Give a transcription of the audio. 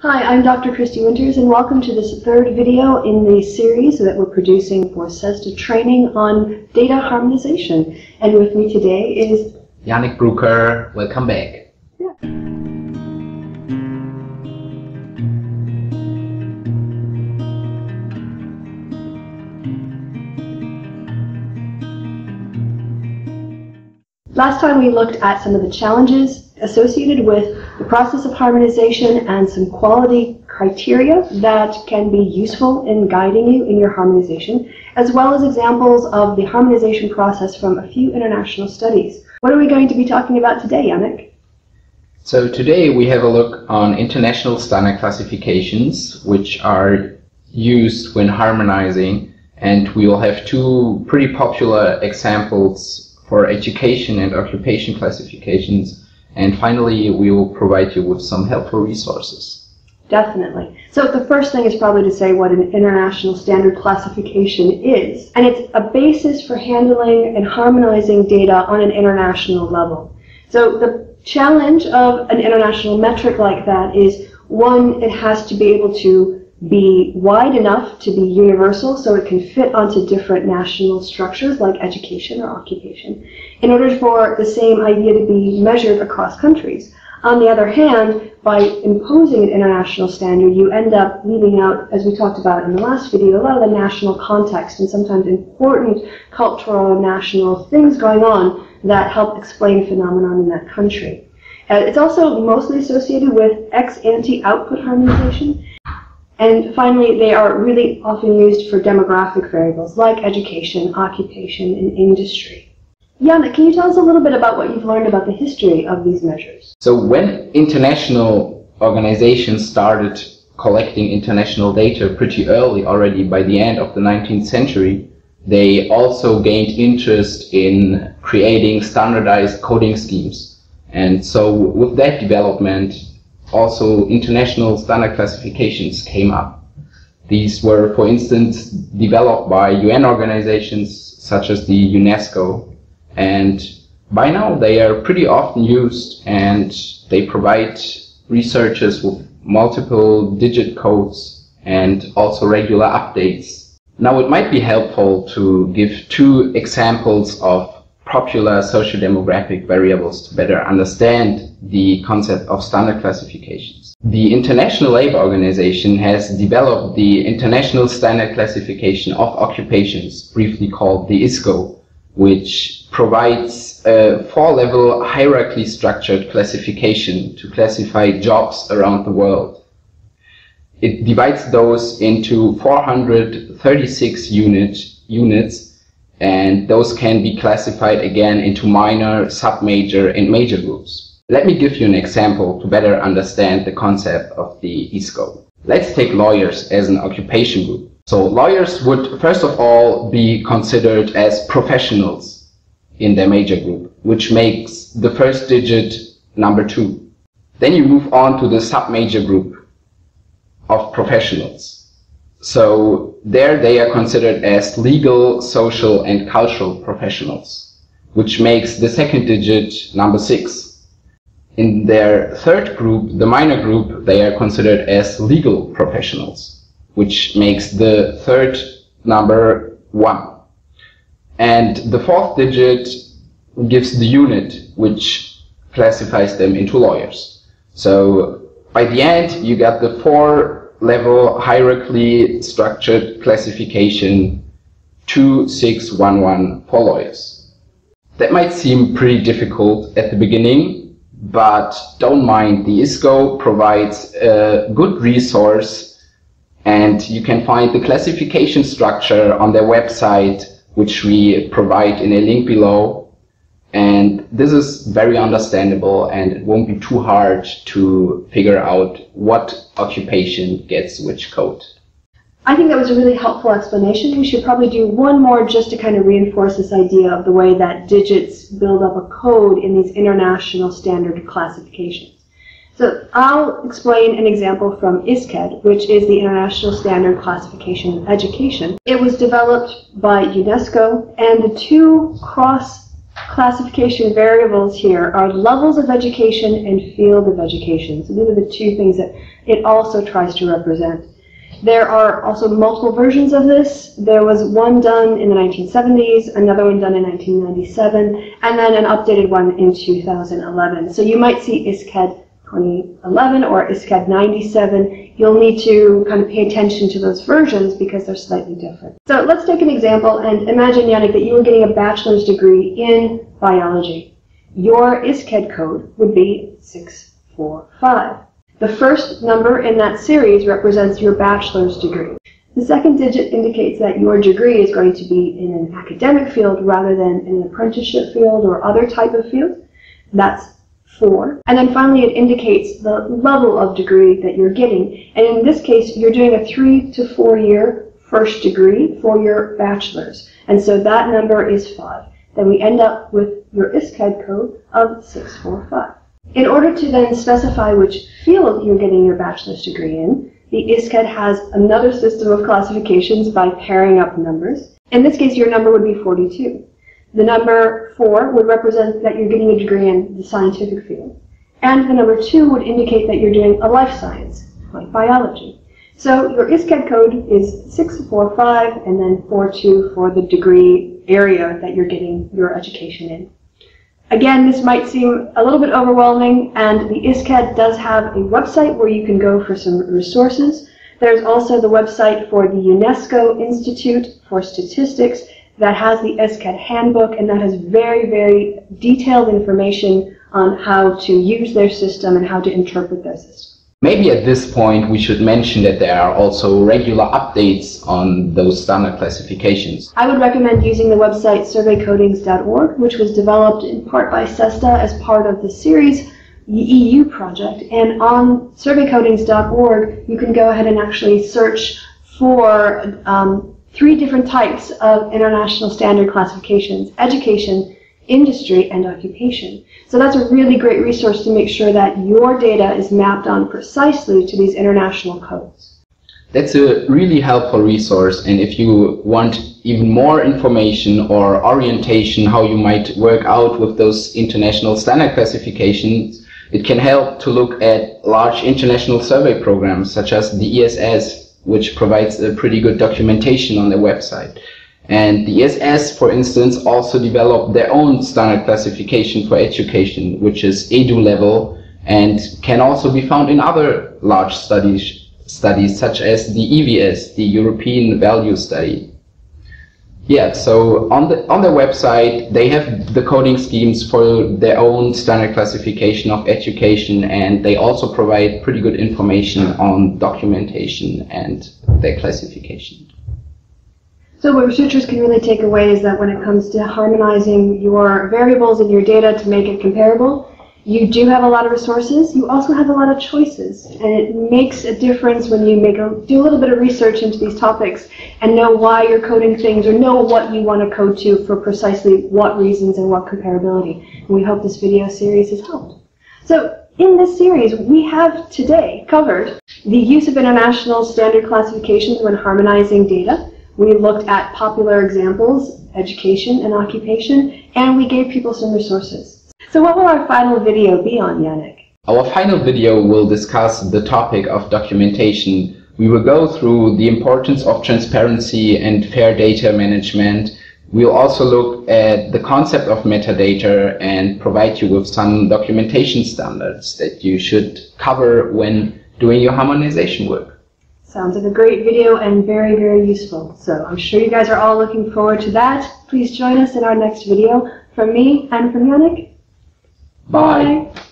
Hi, I'm Dr. Kristi Winters, and welcome to this third video in the series that we're producing for CESSDA training on data harmonization. And with me today is Yannick Brucker. Welcome back. Yeah. Last time we looked at some of the challenges associated with the process of harmonization and some quality criteria that can be useful in guiding you in your harmonization, as well as examples of the harmonization process from a few international studies. What are we going to be talking about today, Yannick? So today we have a look on international standard classifications, which are used when harmonizing, and we will have two pretty popular examples for education and occupation classifications. And finally, we will provide you with some helpful resources. Definitely. So the first thing is probably to say what an international standard classification is. And it's a basis for handling and harmonizing data on an international level. So the challenge of an international metric like that is, one, it has to be able to be wide enough to be universal so it can fit onto different national structures like education or occupation in order for the same idea to be measured across countries. On the other hand, by imposing an international standard, you end up leaving out, as we talked about in the last video, a lot of the national context and sometimes important cultural and national things going on that help explain phenomenon in that country. It's also mostly associated with ex-ante output harmonization. And finally, they are really often used for demographic variables like education, occupation, and industry. Yannick, can you tell us a little bit about what you've learned about the history of these measures? So when international organizations started collecting international data pretty early, already by the end of the 19th century, they also gained interest in creating standardized coding schemes. And so with that development, also international standard classifications came up. These were, for instance, developed by UN organizations such as the UNESCO, and by now they are pretty often used and they provide researchers with multiple digit codes and also regular updates. Now it might be helpful to give two examples of popular socio-demographic variables to better understand the concept of standard classifications. The International Labour Organization has developed the International Standard Classification of Occupations, briefly called the ISCO, which provides a four-level hierarchy structured classification to classify jobs around the world. It divides those into 436 units, and those can be classified again into minor, sub-major, and major groups. Let me give you an example to better understand the concept of the ISCO. Let's take lawyers as an occupation group. So lawyers would first of all be considered as professionals in their major group, which makes the first digit number 2. Then you move on to the sub-major group of professionals. So there they are considered as legal, social, and cultural professionals, which makes the second digit number 6. In their third group, the minor group, they are considered as legal professionals, which makes the third number 1. And the fourth digit gives the unit, which classifies them into lawyers. So by the end, you got the four-level hierarchy structured classification 2611 for lawyers. That might seem pretty difficult at the beginning, but don't mind, the ISCO provides a good resource and you can find the classification structure on their website, which we provide in a link below. And this is very understandable and it won't be too hard to figure out what occupation gets which code. I think that was a really helpful explanation. We should probably do one more just to kind of reinforce this idea of the way that digits build up a code in these international standard classifications. So I'll explain an example from ISCED, which is the International Standard Classification of Education. It was developed by UNESCO, and the two cross classification variables here are levels of education and field of education. So these are the two things that it also tries to represent. There are also multiple versions of this. There was one done in the 1970s, another one done in 1997, and then an updated one in 2011. So you might see ISCED 2011 or ISCED 97. You'll need to kind of pay attention to those versions because they're slightly different. So let's take an example and imagine, Yannick, that you were getting a bachelor's degree in biology. Your ISCED code would be 645. The first number in that series represents your bachelor's degree. The second digit indicates that your degree is going to be in an academic field rather than in an apprenticeship field or other type of field. That's 4. And then finally, it indicates the level of degree that you're getting. And in this case, you're doing a 3 to 4 year first degree for your bachelor's. And so that number is 5. Then we end up with your ISCED code of 645. In order to then specify which field you're getting your bachelor's degree in, the ISCED has another system of classifications by pairing up numbers. In this case, your number would be 42. The number 4 would represent that you're getting a degree in the scientific field. And the number 2 would indicate that you're doing a life science, like biology. So your ISCED code is 645 and then 42 for the degree area that you're getting your education in. Again, this might seem a little bit overwhelming, and the ISCED does have a website where you can go for some resources. There's also the website for the UNESCO Institute for Statistics that has the ISCED handbook, and that has very, very detailed information on how to use their system and how to interpret their system. Maybe at this point we should mention that there are also regular updates on those standard classifications. I would recommend using the website surveycodings.org, which was developed in part by CESSDA as part of the series, the EU project. And on surveycodings.org, you can go ahead and actually search for 3 different types of international standard classifications: education, industry, and occupation. So that's a really great resource to make sure that your data is mapped on precisely to these international codes. That's a really helpful resource, and if you want even more information or orientation how you might work out with those international standard classifications, it can help to look at large international survey programs such as the ESS, which provides a pretty good documentation on their website. And the ESS, for instance, also developed their own standard classification for education, which is EDU level, and can also be found in other large studies such as the EVS, the European Value Study. Yeah, so on their website, they have the coding schemes for their own standard classification of education, and they also provide pretty good information on documentation and their classification. So what researchers can really take away is that when it comes to harmonizing your variables and your data to make it comparable, you do have a lot of resources. You also have a lot of choices, and it makes a difference when you do a little bit of research into these topics and know why you're coding things or know what you want to code to for precisely what reasons and what comparability. And we hope this video series has helped. So, in this series, we have today covered the use of international standard classifications when harmonizing data. We looked at popular examples, education and occupation, and we gave people some resources. So what will our final video be on, Yannick? Our final video will discuss the topic of documentation. We will go through the importance of transparency and fair data management. We'll also look at the concept of metadata and provide you with some documentation standards that you should cover when doing your harmonization work. Sounds like a great video and very, very useful. So I'm sure you guys are all looking forward to that. Please join us in our next video. From me and from Yannick, bye. Bye.